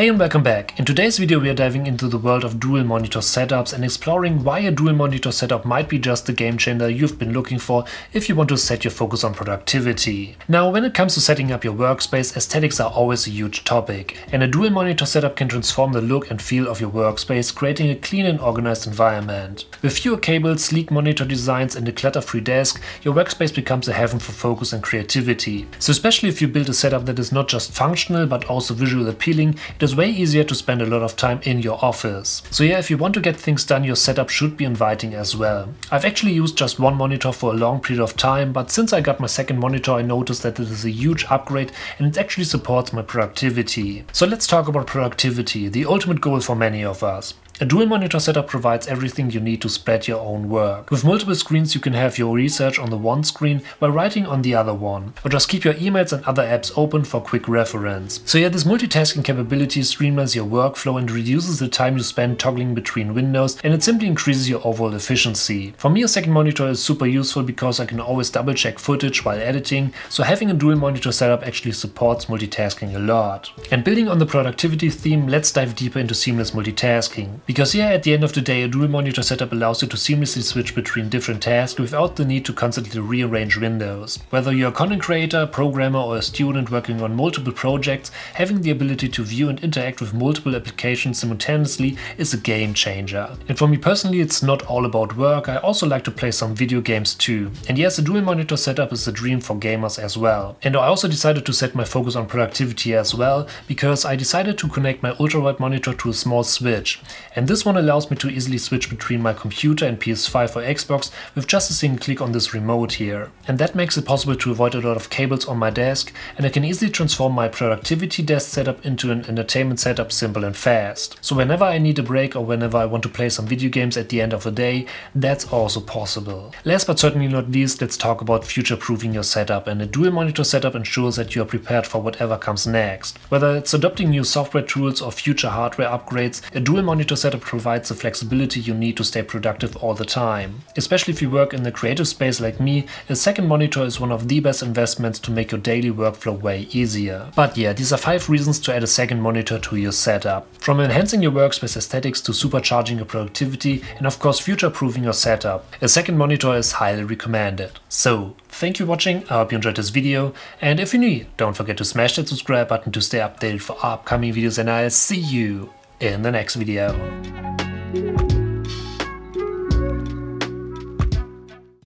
Hey and welcome back. In today's video we are diving into the world of dual monitor setups and exploring why a dual monitor setup might be just the game changer you've been looking for if you want to set your focus on productivity. Now when it comes to setting up your workspace, aesthetics are always a huge topic, and a dual monitor setup can transform the look and feel of your workspace, creating a clean and organized environment. With fewer cables, sleek monitor designs and a clutter-free desk, your workspace becomes a heaven for focus and creativity. So especially if you build a setup that is not just functional but also visually appealing, it is way easier to spend a lot of time in your office. So yeah, if you want to get things done, your setup should be inviting as well. I've actually used just one monitor for a long period of time, but since I got my second monitor, I noticed that this is a huge upgrade and it actually supports my productivity. So let's talk about productivity, the ultimate goal for many of us. A dual monitor setup provides everything you need to spread your own work. With multiple screens, you can have your research on the one screen while writing on the other one, or just keep your emails and other apps open for quick reference. So yeah, this multitasking capability streamlines your workflow and reduces the time you spend toggling between windows, and it simply increases your overall efficiency. For me, a second monitor is super useful because I can always double check footage while editing, so having a dual monitor setup actually supports multitasking a lot. And building on the productivity theme, let's dive deeper into seamless multitasking. Because yeah, at the end of the day, a dual monitor setup allows you to seamlessly switch between different tasks without the need to constantly rearrange windows. Whether you're a content creator, programmer or a student working on multiple projects, having the ability to view and interact with multiple applications simultaneously is a game changer. And for me personally, it's not all about work, I also like to play some video games too. And yes, a dual monitor setup is a dream for gamers as well. And I also decided to set my focus on productivity as well, because I decided to connect my ultrawide monitor to a small switch. And this one allows me to easily switch between my computer and PS5 or Xbox with just a single click on this remote here. And that makes it possible to avoid a lot of cables on my desk, and I can easily transform my productivity desk setup into an entertainment setup, simple and fast. So whenever I need a break or whenever I want to play some video games at the end of the day, that's also possible. Last but certainly not least, let's talk about future-proofing your setup, and a dual monitor setup ensures that you are prepared for whatever comes next. Whether it's adopting new software tools or future hardware upgrades, a dual monitor setup provides the flexibility you need to stay productive all the time. Especially if you work in the creative space like me, a second monitor is one of the best investments to make your daily workflow way easier. But yeah, these are 5 reasons to add a second monitor to your setup. From enhancing your workspace aesthetics to supercharging your productivity and of course future-proofing your setup, a second monitor is highly recommended. So, thank you for watching, I hope you enjoyed this video, and if you're new, don't forget to smash that subscribe button to stay updated for upcoming videos, and I'll see you in the next video.